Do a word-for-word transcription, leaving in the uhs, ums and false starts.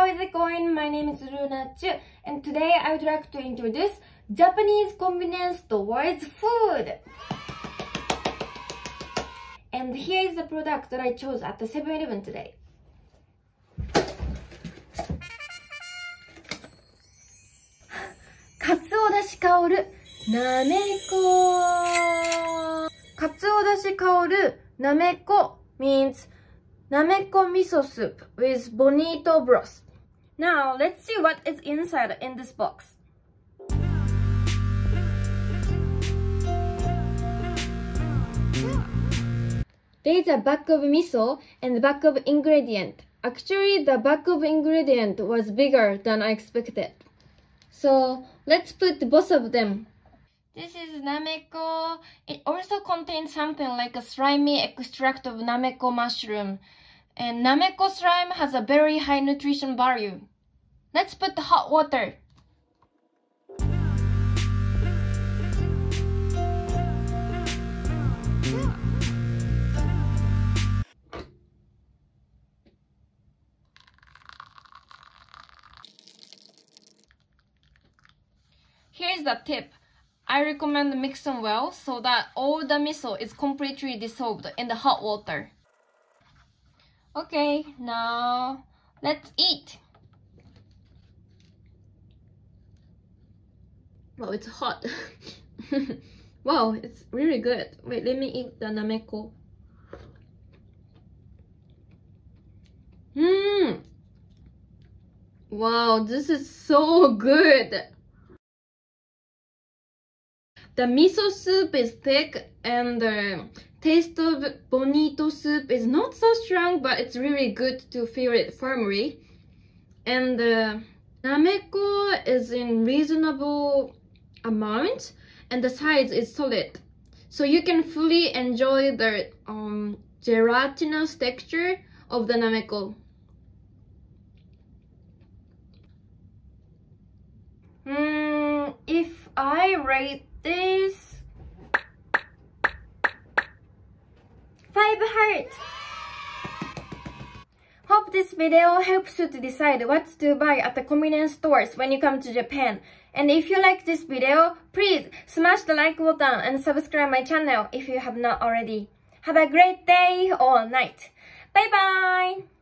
How is it going? My name is Runa Chu, and today I would like to introduce Japanese convenience towards food. And here is the product that I chose at the seven eleven today. Katsuo dashi Kaoru Nameko. Katsuo dashi Kaoru Nameko means Nameko miso soup with bonito broth. Now let's see what is inside in this box. There is a bag of miso and the bag of ingredient. Actually, the bag of ingredient was bigger than I expected. So let's put both of them. This is Nameko. It also contains something like a slimy extract of Nameko mushroom. And Nameko slime has a very high nutrition value. Let's put the hot water. Here's the tip. I recommend mixing well so that all the miso is completely dissolved in the hot water. Okay, now let's eat. Wow, it's hot. Wow, it's really good. Wait, let me eat the Nameko. Mmm. Wow, this is so good. The miso soup is thick and the taste of bonito soup is not so strong, but it's really good to feel it firmly. And the Nameko is in reasonable amount and the size is solid. So you can fully enjoy the um, gelatinous texture of the Nameko. Mm, if I rate this five hearts. Hope this video helps you to decide what to buy at the convenience stores when you come to Japan. And if you like this video, please smash the like button and subscribe my channel if you have not already. Have a great day or night. Bye bye.